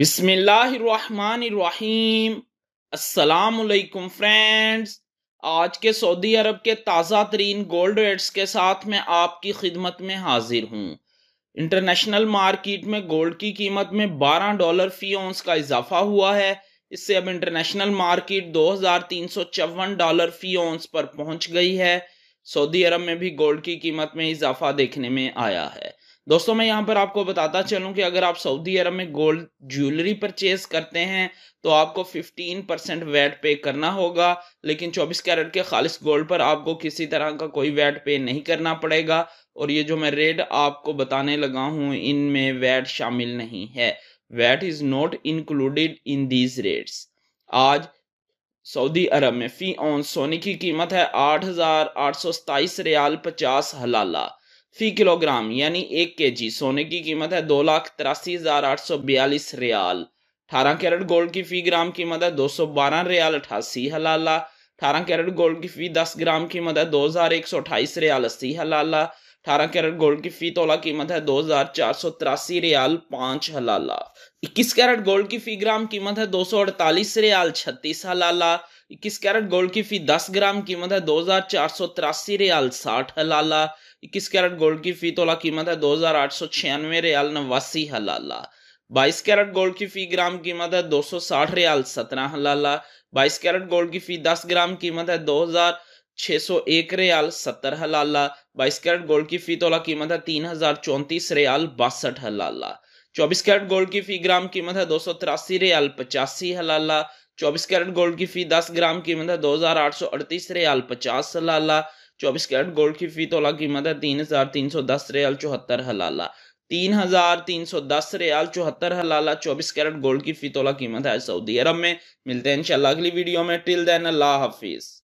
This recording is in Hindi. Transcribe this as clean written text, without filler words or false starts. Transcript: बिस्मिल्लाहिर्रहमानिर्रहीम। अस्सलामुअलैकुम फ्रेंड्स, आज के सऊदी अरब के ताज़ा तरीन गोल्ड रेट्स के साथ मैं आपकी खिदमत में हाजिर हूँ। इंटरनेशनल मार्केट में गोल्ड की कीमत में 12 डॉलर फी औंस का इजाफा हुआ है। इससे अब इंटरनेशनल मार्केट 2354 डॉलर फी औंस पर पहुँच गई है। सऊदी अरब में भी गोल्ड की कीमत में इजाफा देखने में आया है। दोस्तों, मैं यहाँ पर आपको बताता चलूँ कि अगर आप सऊदी अरब में गोल्ड ज्वेलरी परचेज करते हैं तो आपको 15% वैट पे करना होगा, लेकिन 24 कैरेट के खालिस गोल्ड पर आपको किसी तरह का कोई वैट पे नहीं करना पड़ेगा। और ये जो मैं रेट आपको बताने लगा हूँ, इनमें वैट शामिल नहीं है। VAT is not included in these rates. आज सऊदी अरब में फी ऑन सोने की कीमत है 8,827 रियाल 50 हलाला। फी किलोग्राम यानी 1 केजी सोने की कीमत है 2,83,842 रियाल। 18 कैरेट गोल्ड की फी ग्राम कीमत है 212 रियाल 88 हलाला। 18 कैरेट गोल्ड की फी 10 ग्राम कीमत है 2,128 रियाल 80 हलाला। 18 कैरेट गोल्ड की फी तोला कीमत है 2,483 रियाल 5 हलाला। 21 कैरेट गोल्ड की फी ग्राम कीमत है 248 रियाल 36 हलाला। 21 कैरेट गोल्ड की फी 10 ग्राम कीमत है 2,483 रियाल 60 हलाला। 21 कैरेट गोल्ड की फी तोला कीमत है 2,896 रियाल 89 हलाला। 22 कैरेट गोल्ड की फी ग्राम कीमत है 260 रियाल 17 हलाला। 22 कैरेट गोल्ड की फी 10 ग्राम कीमत है 2,601 रियाल 70 हलाला। 22 कैरेट गोल्ड की फी तोला कीमत है 3,034 रियाल 62 हलाला। 24 कैरेट गोल्ड की फी ग्राम कीमत है 283 रियाल 85 हलाला। 24 कैरेट गोल्ड की फी 10 ग्राम कीमत है 2,838 रियाल 50 हलाला। 24 कैरेट गोल्ड की फी तोला कीमत है 3,310 रियाल 74 हलाला। 3,310 रियाल 74 हलाला 24 कैरेट गोल्ड की फी तोला कीमत है सऊदी अरब में। मिलते हैं इंशाल्लाह अगली वीडियो में। टिल देन अल्लाह हाफिज।